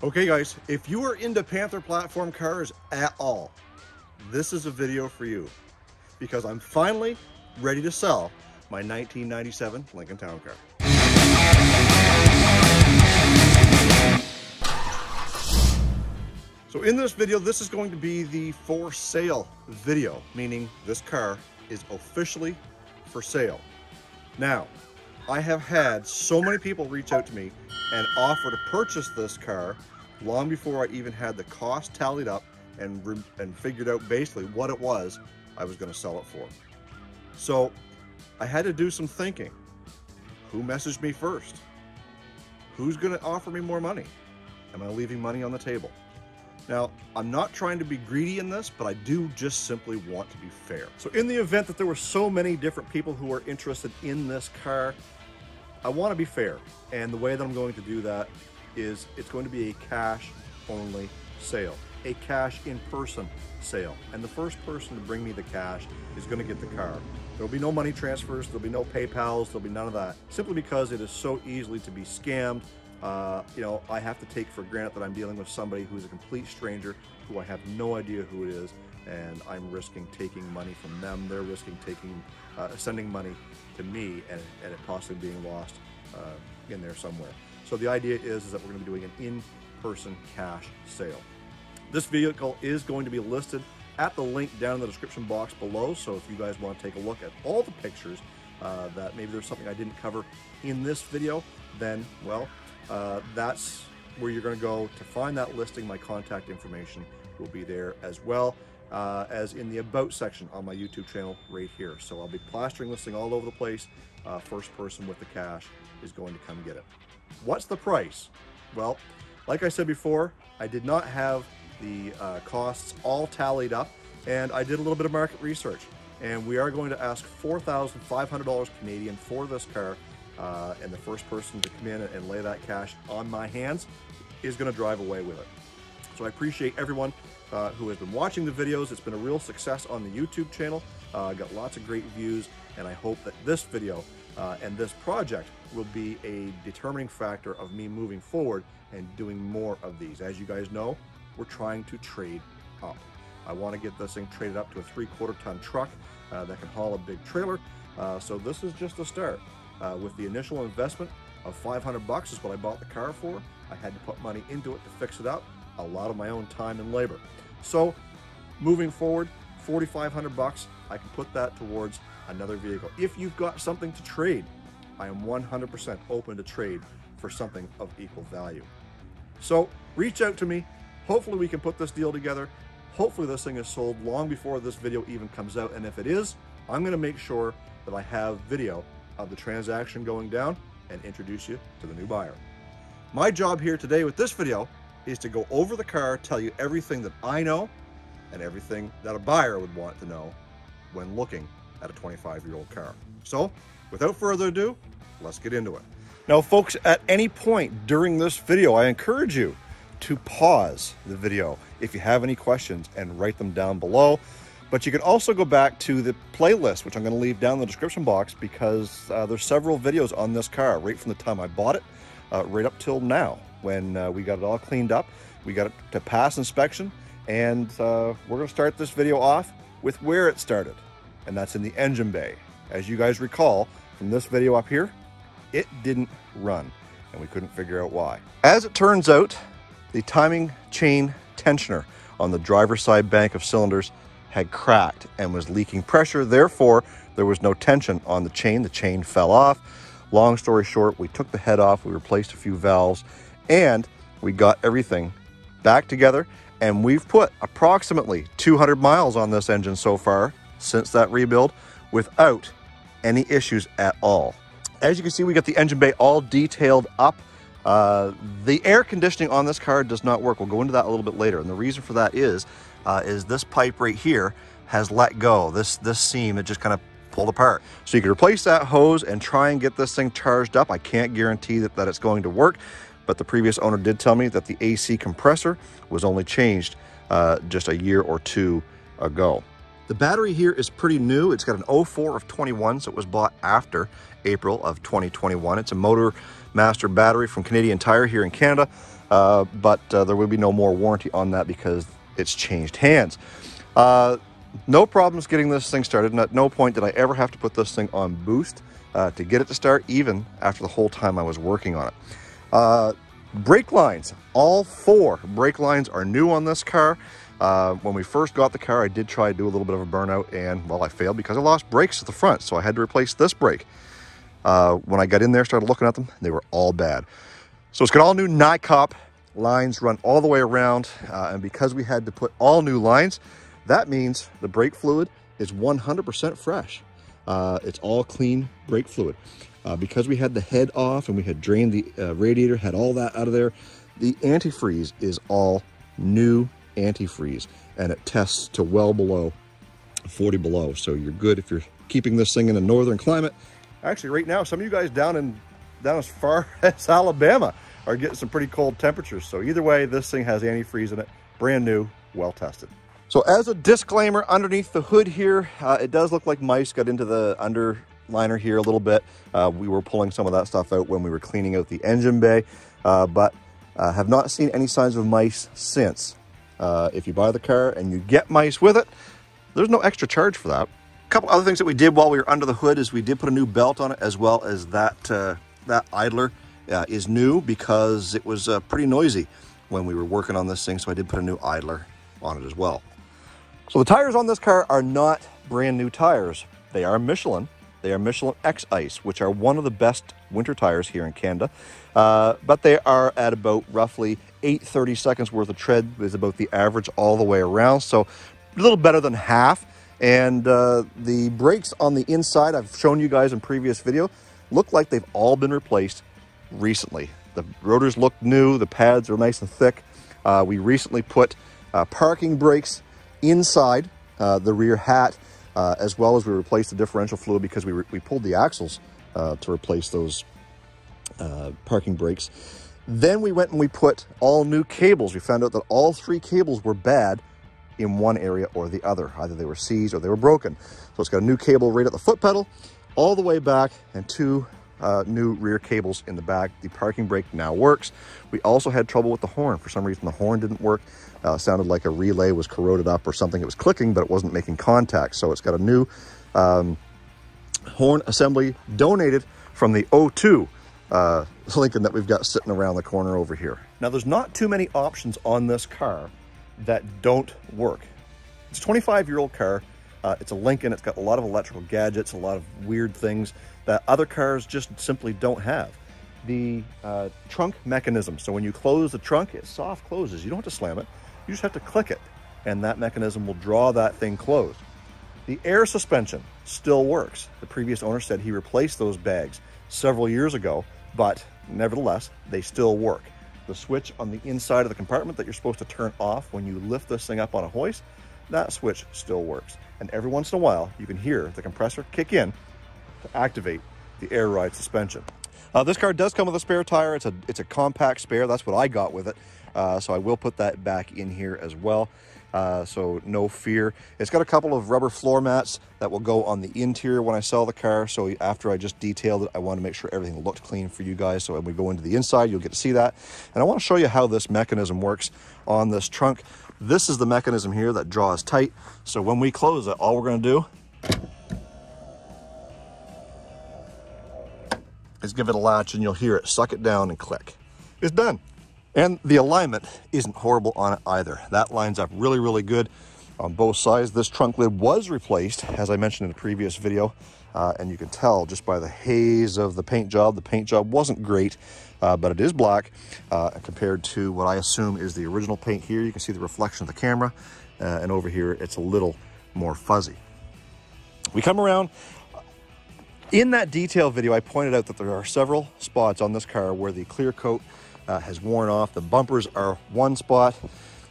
Okay guys, if you are into Panther platform cars at all, this is a video for you, because I'm finally ready to sell my 1997 Lincoln Town Car. So in this video, this is going to be the for sale video, meaning this car is officially for sale. Now, I have had so many people reach out to me and offer to purchase this car long before I even had the cost tallied up and figured out basically what it was I was going to sell it for. So I had to do some thinking. Who messaged me first? Who's going to offer me more money? Am I leaving money on the table? Now, I'm not trying to be greedy in this, but I do just simply want to be fair. So in the event that there were so many different people who are interested in this car, I want to be fair. And the way that I'm going to do that is it's going to be a cash only sale, a cash in person sale. And the first person to bring me the cash is going to get the car. There'll be no money transfers. There'll be no PayPals. There'll be none of that, simply because it is so easily to be scammed. You know, I have to take for granted that I'm dealing with somebody who's a complete stranger, who I have no idea who it is, and I'm risking taking money from them. They're risking taking, sending money to me and it possibly being lost in there somewhere. So the idea is that we're going to be doing an in-person cash sale. This vehicle is going to be listed at the link down in the description box below. So if you guys want to take a look at all the pictures that maybe there's something I didn't cover in this video, then, well, that's where you're going to go to find that listing. My contact information will be there, as well as in the about section on my YouTube channel right here. So I'll be plastering listing all over the place. First person with the cash is going to come get it. What's the price? Well, like I said before, I did not have the costs all tallied up, and I did a little bit of market research, and we are going to ask $4,500 Canadian for this car. And the first person to come in and lay that cash on my hands is going to drive away with it. So I appreciate everyone who has been watching the videos. It's been a real success on the YouTube channel. I got lots of great views, and I hope that this video and this project will be a determining factor of me moving forward and doing more of these. As you guys know, we're trying to trade up. I want to get this thing traded up to a 3/4 ton truck that can haul a big trailer. So this is just a start. With the initial investment of 500 bucks is what I bought the car for. I had to put money into it to fix it up, a lot of my own time and labor. So moving forward, 4,500 bucks, I can put that towards another vehicle. If you've got something to trade, I am 100% open to trade for something of equal value. So reach out to me. Hopefully we can put this deal together. Hopefully this thing is sold long before this video even comes out. And if it is, I'm going to make sure that I have video of the transaction going down and introduce you to the new buyer. My job here today with this video is to go over the car, tell you everything that I know and everything that a buyer would want to know when looking at a 25-year-old car. So without further ado, let's get into it. Now folks, at any point during this video, I encourage you to pause the video if you have any questions and write them down below. But you can also go back to the playlist, which I'm going to leave down in the description box, because there's several videos on this car, right from the time I bought it, right up till now, when we got it all cleaned up, we got it to pass inspection, and we're going to start this video off with where it started, and that's in the engine bay. As you guys recall from this video up here, it didn't run, and we couldn't figure out why. As it turns out, the timing chain tensioner on the driver's side bank of cylinders had cracked and was leaking pressure. Therefore, there was no tension on the chain. The chain fell off. Long story short, we took the head off, we replaced a few valves, and we got everything back together. And we've put approximately 200 miles on this engine so far since that rebuild without any issues at all. As you can see, we got the engine bay all detailed up. The air conditioning on this car does not work. We'll go into that a little bit later. And the reason for that is this pipe right here has let go. This seam, it just kind of pulled apart. So you can replace that hose and try and get this thing charged up. I can't guarantee that it's going to work, but the previous owner did tell me that the AC compressor was only changed just a year or two ago. The battery here is pretty new. It's got an 04 of 21, so it was bought after April of 2021. It's a Motor Master battery from Canadian Tire here in Canada. but there will be no more warranty on that because it's changed hands. No problems getting this thing started. At no point did I ever have to put this thing on boost to get it to start, even after the whole time I was working on it. Brake lines, all four brake lines are new on this car. When we first got the car, I did try to do a little bit of a burnout, and well, I failed because I lost brakes at the front, so I had to replace this brake. When I got in there, started looking at them, they were all bad. So it's got all new NICOP lines, run all the way around, and because we had to put all new lines, that means the brake fluid is 100% fresh. It's all clean brake fluid. Because we had the head off and we had drained the radiator, had all that out of there, the antifreeze is all new antifreeze, and it tests to well below 40 below. So you're good if you're keeping this thing in a northern climate. Actually, right now, some of you guys down as far as Alabama are getting some pretty cold temperatures. So either way, this thing has antifreeze in it, brand new, well tested. So as a disclaimer, underneath the hood here, it does look like mice got into the underliner here a little bit. We were pulling some of that stuff out when we were cleaning out the engine bay, but have not seen any signs of mice since. If you buy the car and you get mice with it, there's no extra charge for that. A couple other things that we did while we were under the hood is we did put a new belt on it, as well as that, that idler is new because it was pretty noisy when we were working on this thing. So I did put a new idler on it as well. So the tires on this car are not brand new tires. They are Michelin. They are Michelin X Ice, which are one of the best winter tires here in Canada. But they are at about roughly 8/32 worth of tread is about the average all the way around. So a little better than half. And the brakes on the inside, I've shown you guys in previous video, look like they've all been replaced recently. The rotors look new. The pads are nice and thick. We recently put parking brakes inside the rear hat, as well as we replaced the differential fluid because we pulled the axles to replace those parking brakes. Then we went and we put all new cables. We found out that all three cables were bad in one area or the other. Either they were seized or they were broken. So it's got a new cable right at the foot pedal all the way back, and two new rear cables in the back. The parking brake now works. We also had trouble with the horn. For some reason, the horn didn't work. Sounded like a relay was corroded up or something. It was clicking, but it wasn't making contact. So it's got a new horn assembly donated from the O2 Lincoln that we've got sitting around the corner over here. Now, there's not too many options on this car that don't work. It's a 25-year-old car. It's a Lincoln. It's got a lot of electrical gadgets, a lot of weird things that other cars just simply don't have. The trunk mechanism. So when you close the trunk, it soft closes. You don't have to slam it. You just have to click it, and that mechanism will draw that thing closed. The air suspension still works. The previous owner said he replaced those bags several years ago, but nevertheless, they still work. The switch on the inside of the compartment that you're supposed to turn off when you lift this thing up on a hoist, that switch still works. And every once in a while, you can hear the compressor kick in to activate the air ride suspension. This car does come with a spare tire. It's a compact spare. That's what I got with it. So I will put that back in here as well. So no fear. It's got a couple of rubber floor mats that will go on the interior when I sell the car. So after I just detailed it, I want to make sure everything looked clean for you guys. So when we go into the inside, you'll get to see that. And I want to show you how this mechanism works on this trunk. This is the mechanism here that draws tight. So when we close it, all we're going to do is give it a latch, and you'll hear it suck it down and click. It's done. And the alignment isn't horrible on it either. That lines up really, really good on both sides. This trunk lid was replaced, as I mentioned in a previous video, and you can tell just by the haze of the paint job. The paint job wasn't great, but it is black compared to what I assume is the original paint here. You can see the reflection of the camera, and over here, it's a little more fuzzy. We come around. In that detail video, I pointed out that there are several spots on this car where the clear coat has worn off. The bumpers are one spot.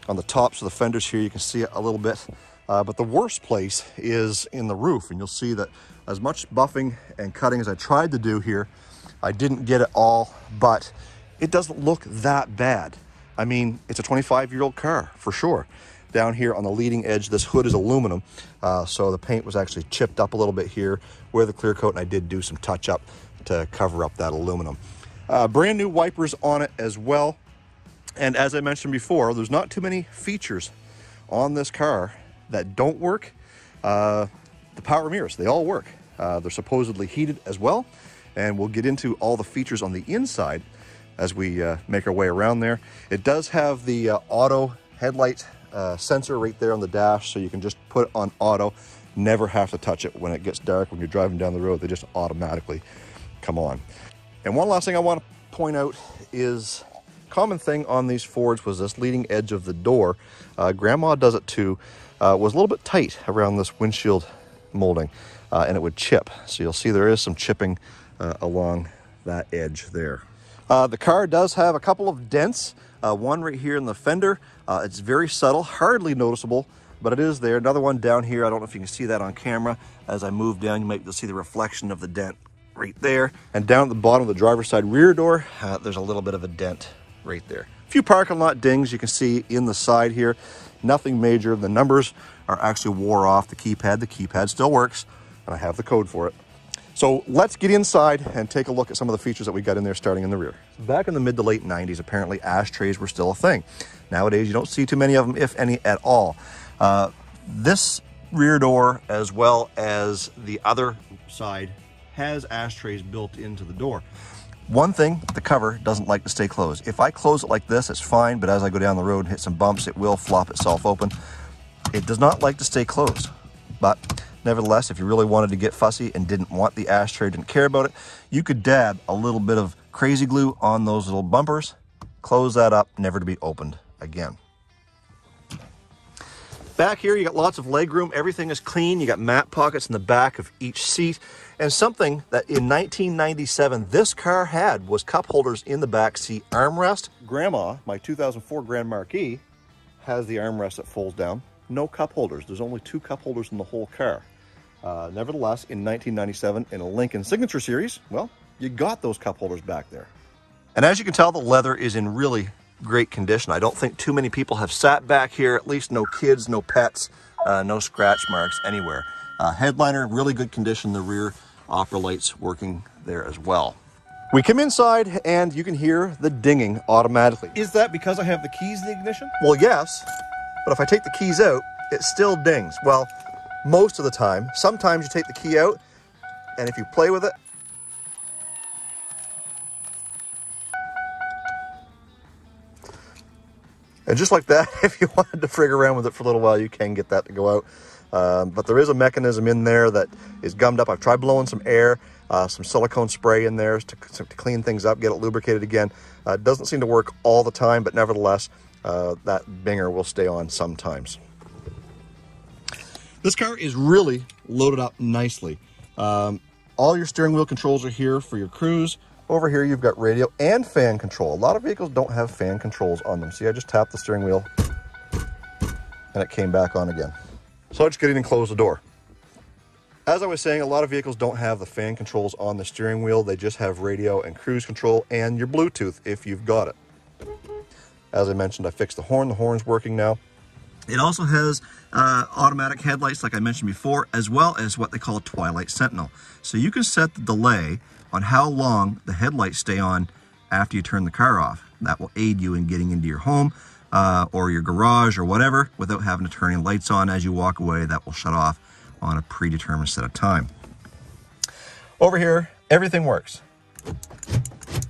On the tops of the fenders here, you can see it a little bit. But the worst place is in the roof. And you'll see that as much buffing and cutting as I tried to do here, I didn't get it all, but it doesn't look that bad. I mean, it's a 25-year-old car for sure. Down here on the leading edge, this hood is aluminum. So the paint was actually chipped up a little bit here where the clear coat, and I did do some touch up to cover up that aluminum. Brand new wipers on it as well. And as I mentioned before, there's not too many features on this car that don't work. The power mirrors, they all work. They're supposedly heated as well. And we'll get into all the features on the inside as we make our way around there. It does have the auto headlight sensor right there on the dash, so you can just put it on auto. Never have to touch it when it gets dark. When you're driving down the road, they just automatically come on. And one last thing I want to point out is common thing on these Fords was this leading edge of the door. Grandma does it too. Was a little bit tight around this windshield molding, and it would chip. So you'll see there is some chipping along that edge there. The car does have a couple of dents, one right here in the fender. It's very subtle, hardly noticeable, but it is there. Another one down here. I don't know if you can see that on camera. As I move down, you might be able to see the reflection of the dent right there. And down at the bottom of the driver's side rear door, there's a little bit of a dent right there. A few parking lot dings you can see in the side here. Nothing major. The numbers are actually wore off the keypad. The keypad still works, and I have the code for it. So let's get inside and take a look at some of the features that we got in there, starting in the rear. Back in the mid to late 90s, apparently ashtrays were still a thing. Nowadays, you don't see too many of them, if any at all. This rear door, as well as the other side, has ashtrays built into the door. One thing, the cover doesn't like to stay closed. If I close it like this, it's fine, but as I go down the road and hit some bumps, it will flop itself open. It does not like to stay closed, but nevertheless, if you really wanted to get fussy and didn't want the ashtray, didn't care about it, you could dab a little bit of crazy glue on those little bumpers, close that up, never to be opened again. Back here, you got lots of legroom. Everything is clean. You got mat pockets in the back of each seat. And something that in 1997 this car had was cup holders in the back seat armrest. Grandma, my 2004 Grand Marquis, has the armrest that folds down. No cup holders. There's only 2 cup holders in the whole car. Nevertheless, in 1997, in a Lincoln Signature Series, well, you got those cup holders back there. And as you can tell, the leather is in really great condition. I don't think too many people have sat back here, at least no kids, no pets, no scratch marks anywhere. Headliner, really good condition. The rear opera lights working there as well. We come inside and you can hear the dinging automatically. Is that because I have the keys in the ignition? Well, yes, but if I take the keys out, it still dings. Well, most of the time. Sometimes you take the key out, and if you play with it, and just like that, if you wanted to frig around with it for a little while, you can get that to go out. But there is a mechanism in there that is gummed up. I've tried blowing some air, some silicone spray in there to clean things up, get it lubricated again. It doesn't seem to work all the time, but nevertheless, that binger will stay on sometimes. This car is really loaded up nicely. All your steering wheel controls are here for your cruise. Over here, you've got radio and fan control. A lot of vehicles don't have fan controls on them. See, I just tapped the steering wheel and it came back on again. So I just get in and close the door. As I was saying, a lot of vehicles don't have the fan controls on the steering wheel. They just have radio and cruise control and your Bluetooth if you've got it. As I mentioned, I fixed the horn. The horn's working now. It also has automatic headlights, like I mentioned before, as well as what they call Twilight Sentinel. So you can set the delay on how long the headlights stay on after you turn the car off. That will aid you in getting into your home or your garage or whatever without having to turn any lights on as you walk away. That will shut off on a predetermined set of time. Over here, everything works.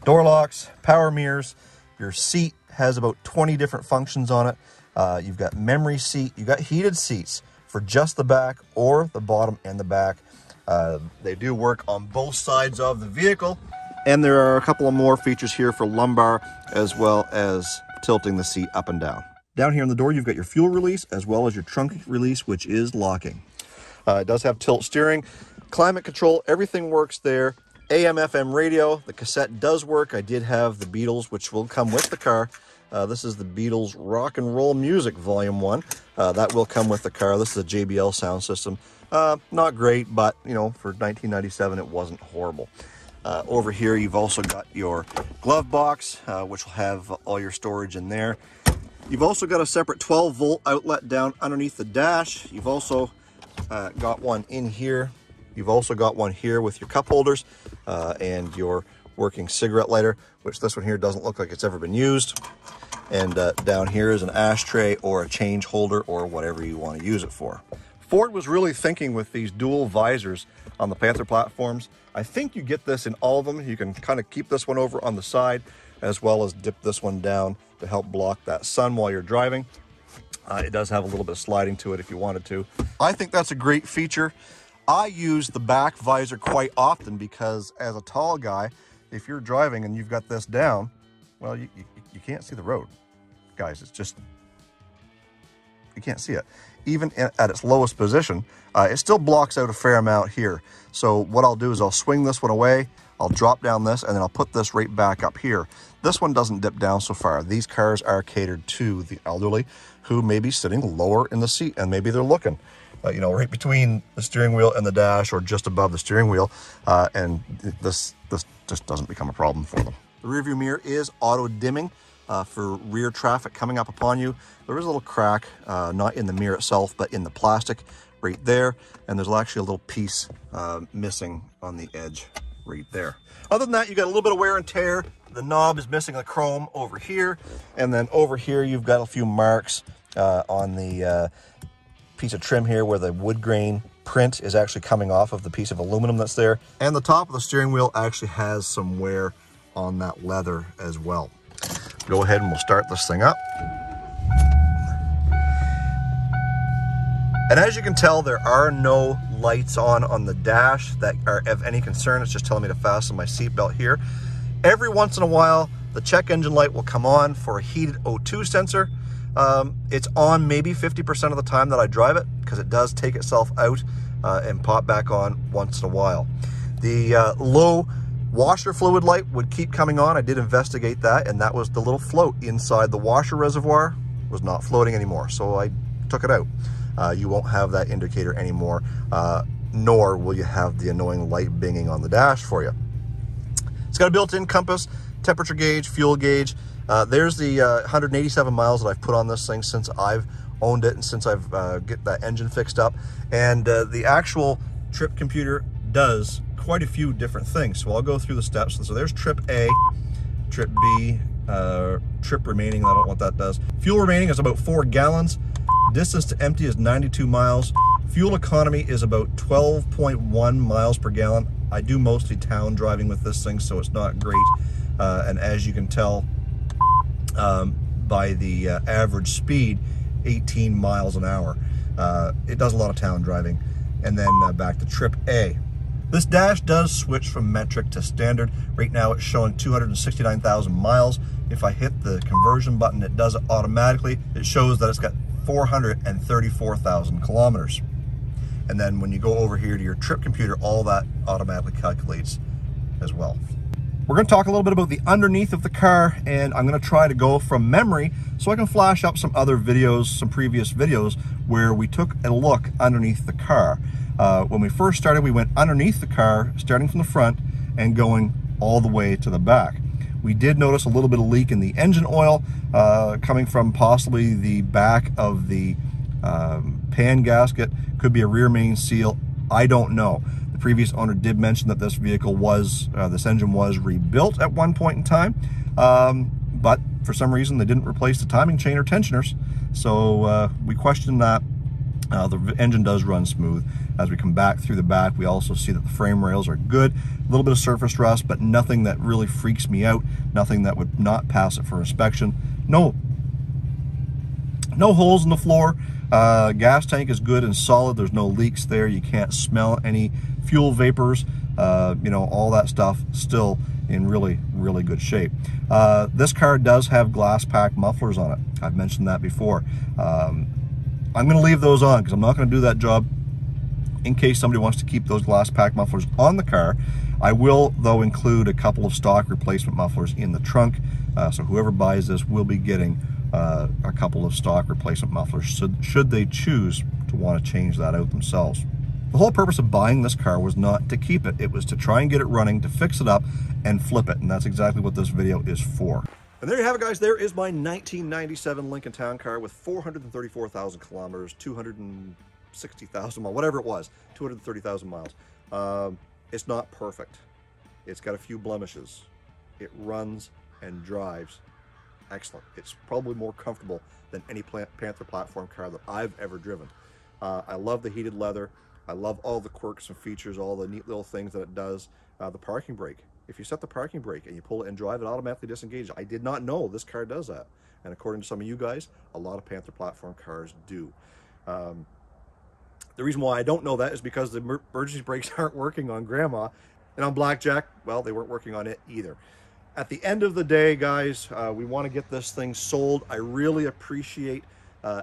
Door locks, power mirrors, your seat has about 20 different functions on it. You've got memory seat, you've got heated seats for just the back or the bottom and the back. They do work on both sides of the vehicle. And there are a couple of more features here for lumbar as well as tilting the seat up and down. Down here on the door, you've got your fuel release as well as your trunk release, which is locking. It does have tilt steering, climate control, everything works there. AM, FM radio, the cassette does work. I did have the Beatles, which will come with the car. This is the Beatles Rock and Roll Music Volume 1. That will come with the car. This is a JBL sound system. Not great, but, you know, for 1997, it wasn't horrible. Over here, you've also got your glove box, which will have all your storage in there. You've also got a separate 12-volt outlet down underneath the dash. You've also got one in here. You've also got one here with your cup holders and your working cigarette lighter, which this one here doesn't look like it's ever been used. And down here is an ashtray or a change holder or whatever you want to use it for. Ford was really thinking with these dual visors on the Panther platforms. I think you get this in all of them. You can kind of keep this one over on the side as well as dip this one down to help block that sun while you're driving. It does have a little bit of sliding to it if you wanted to. I think that's a great feature. I use the back visor quite often because as a tall guy, if you're driving and you've got this down, well, you can't see the road. Guys, it's just, you can't see it. Even at its lowest position, it still blocks out a fair amount here. So what I'll do is I'll swing this one away, I'll drop down this, and then I'll put this right back up here. This one doesn't dip down so far. These cars are catered to the elderly who may be sitting lower in the seat, and maybe they're looking, you know, right between the steering wheel and the dash or just above the steering wheel, and this just doesn't become a problem for them. The rearview mirror is auto-dimming. For rear traffic coming up upon you. There is a little crack, not in the mirror itself, but in the plastic right there. And there's actually a little piece missing on the edge right there. Other than that, you've got a little bit of wear and tear. The knob is missing the chrome over here. And then over here, you've got a few marks on the piece of trim here where the wood grain print is actually coming off of the piece of aluminum that's there. And the top of the steering wheel actually has some wear on that leather as well. Go ahead and we'll start this thing up. And as you can tell, there are no lights on the dash that are of any concern. It's just telling me to fasten my seatbelt here. Every once in a while, the check engine light will come on for a heated O2 sensor. It's on maybe 50% of the time that I drive it because it does take itself out and pop back on once in a while. The low washer fluid light would keep coming on. I did investigate that, and that was the little float inside the washer reservoir. It was not floating anymore, so I took it out. You won't have that indicator anymore, nor will you have the annoying light binging on the dash for you. It's got a built-in compass, temperature gauge, fuel gauge. There's the 187 miles that I've put on this thing since I've owned it and since I've get that engine fixed up. And the actual trip computer does quite a few different things, so I'll go through the steps. So there's trip A, trip B, trip remaining. I don't know what that does. Fuel remaining is about 4 gallons. Distance to empty is 92 miles. Fuel economy is about 12.1 miles per gallon. I do mostly town driving with this thing, so it's not great. And as you can tell by the average speed, 18 miles an hour. It does a lot of town driving. And then back to trip A. This dash does switch from metric to standard. Right now it's showing 269,000 miles. If I hit the conversion button, it does it automatically. It shows that it's got 434,000 kilometers. And then when you go over here to your trip computer, all that automatically calculates as well. We're gonna talk a little bit about the underneath of the car, and I'm gonna try to go from memory so I can flash up some other videos, some previous videos where we took a look underneath the car. When we first started, we went underneath the car, starting from the front and going all the way to the back. We did notice a little bit of leak in the engine oil coming from possibly the back of the pan gasket. Could be a rear main seal, I don't know. The previous owner did mention that this vehicle was, this engine was rebuilt at one point in time, but for some reason they didn't replace the timing chain or tensioners, so we questioned that. The engine does run smooth. As we come back through the back, we also see that the frame rails are good. A little bit of surface rust, but nothing that really freaks me out. Nothing that would not pass it for inspection. No holes in the floor. Gas tank is good and solid. There's no leaks there. You can't smell any fuel vapors. You know, all that stuff still in really, really good shape. This car does have glass pack mufflers on it. I've mentioned that before. I'm gonna leave those on because I'm not gonna do that job in case somebody wants to keep those glass pack mufflers on the car. I will, though, include a couple of stock replacement mufflers in the trunk. So whoever buys this will be getting a couple of stock replacement mufflers should they choose to want to change that out themselves. The whole purpose of buying this car was not to keep it. It was to try and get it running, to fix it up and flip it. And that's exactly what this video is for. And there you have it, guys. There is my 1997 Lincoln Town Car with 434,000 kilometers, 260,000 miles, whatever it was, 230,000 miles. It's not perfect. It's got a few blemishes. It runs and drives excellent. It's probably more comfortable than any Panther platform car that I've ever driven. I love the heated leather. I love all the quirks and features, all the neat little things that it does. The parking brake. If you set the parking brake and you pull it and drive, it automatically disengages. I did not know this car does that. And according to some of you guys, a lot of Panther platform cars do. The reason why I don't know that is because the emergency brakes aren't working on Grandma. And on Blackjack, well, they weren't working on it either. At the end of the day, guys, we want to get this thing sold. I really appreciate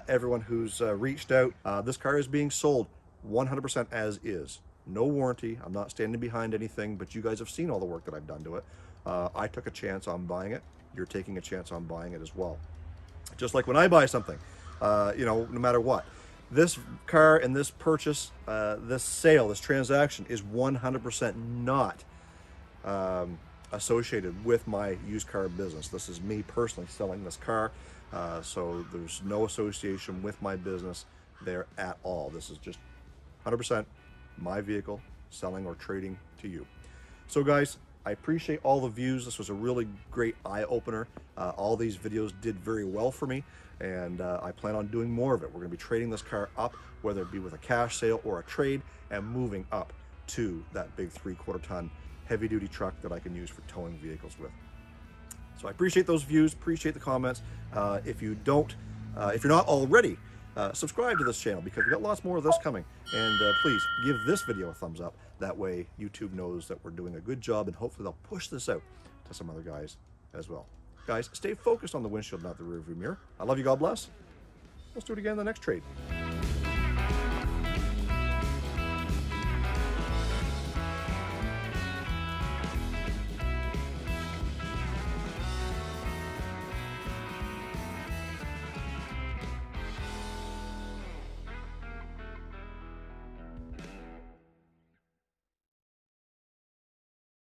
everyone who's reached out. This car is being sold 100% as is. No warranty. I'm not standing behind anything, but you guys have seen all the work that I've done to it. I took a chance on buying it. You're taking a chance on buying it as well. Just like when I buy something, you know, no matter what. This car and this purchase, this sale, this transaction is 100% not associated with my used car business. This is me personally selling this car. So there's no association with my business there at all. This is just 100% my vehicle selling or trading to you. So guys, I appreciate all the views. This was a really great eye-opener. All these videos did very well for me, and I plan on doing more of it. We're gonna be trading this car up, whether it be with a cash sale or a trade, and moving up to that big 3/4 ton heavy duty truck that I can use for towing vehicles with. So I appreciate those views, appreciate the comments. If you're not already, subscribe to this channel because we've got lots more of this coming. And please give this video a thumbs up. That way YouTube knows that we're doing a good job, and hopefully they'll push this out to some other guys as well. Guys, stay focused on the windshield, not the rearview mirror. I love you. God bless. Let's do it again in the next trade.